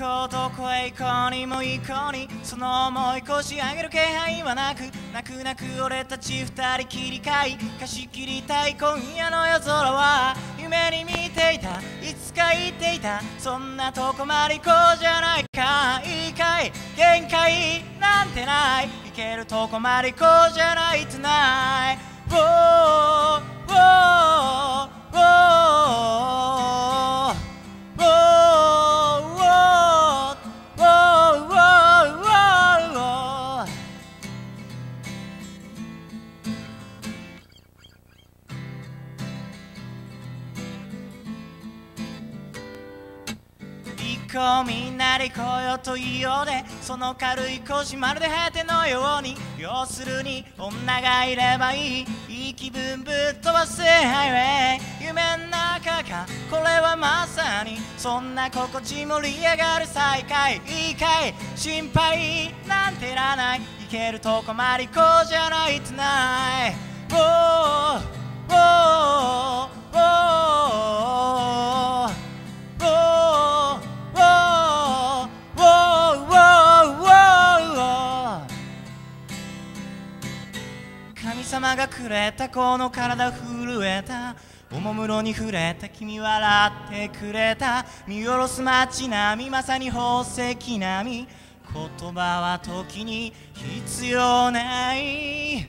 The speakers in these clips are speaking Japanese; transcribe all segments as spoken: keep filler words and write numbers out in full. こうどこへ行こうにも行こうに、その思い越し上げる気配はなく、泣く泣く俺たち二人きりかい、貸し切りたい今夜の夜空は夢に見ていた、いつか言っていた、そんなとこまで行こうじゃないか、いいかい限界なんてない、行けるとこまで行こうじゃない tonight、oh, oh, oh, oh.みんなで来ようと言おうで、その軽い腰まるで果てのように、要するに女がいればいい、いい気分ぶっ飛ばすハイウェイ、夢の中かこれはまさに、そんな心地盛り上がる再会、いいかい心配なんていらない、行けるとこまで行こうじゃない tonight、oh, oh, oh, oh, oh, oh.神様がくれたこの体震えた、おもむろに触れた君笑ってくれた、見下ろす街並みまさに宝石並み、言葉は時に必要ない、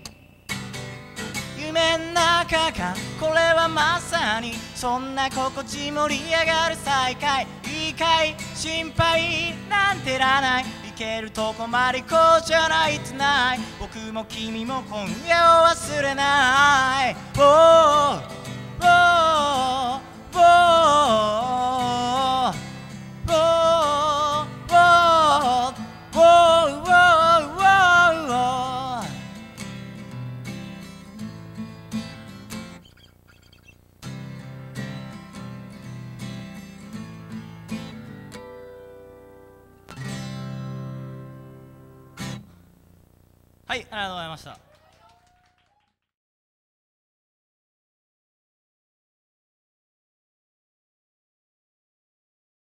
夢の中かこれはまさに、そんな心地盛り上がる再会、いいかい心配なんていらない、行けるとこまで行こうじゃない tonight、 僕も君も今夜を忘れない、 oh, oh, oh, oh, oh, oh, oh, oh, oh, oh. はい、ありがとうございました。